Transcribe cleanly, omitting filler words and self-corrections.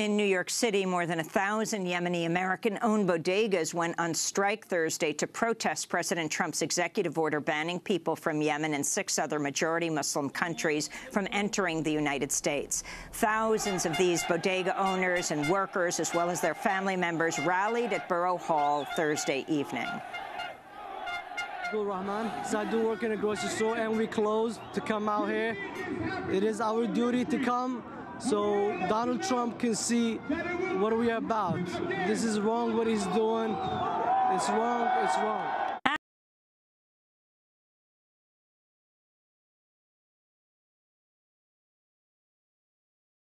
In New York City, more than 1,000 Yemeni American-owned bodegas went on strike Thursday to protest President Trump's executive order banning people from Yemen and 6 other majority Muslim countries from entering the United States. Thousands of these bodega owners and workers, as well as their family members, rallied at Borough Hall Thursday evening. Abdul Rahman, so I do work in a grocery store, and we closed to come out here. It is our duty to come, so Donald Trump can see what we are about. This is wrong, what he's doing. It's wrong. It's wrong.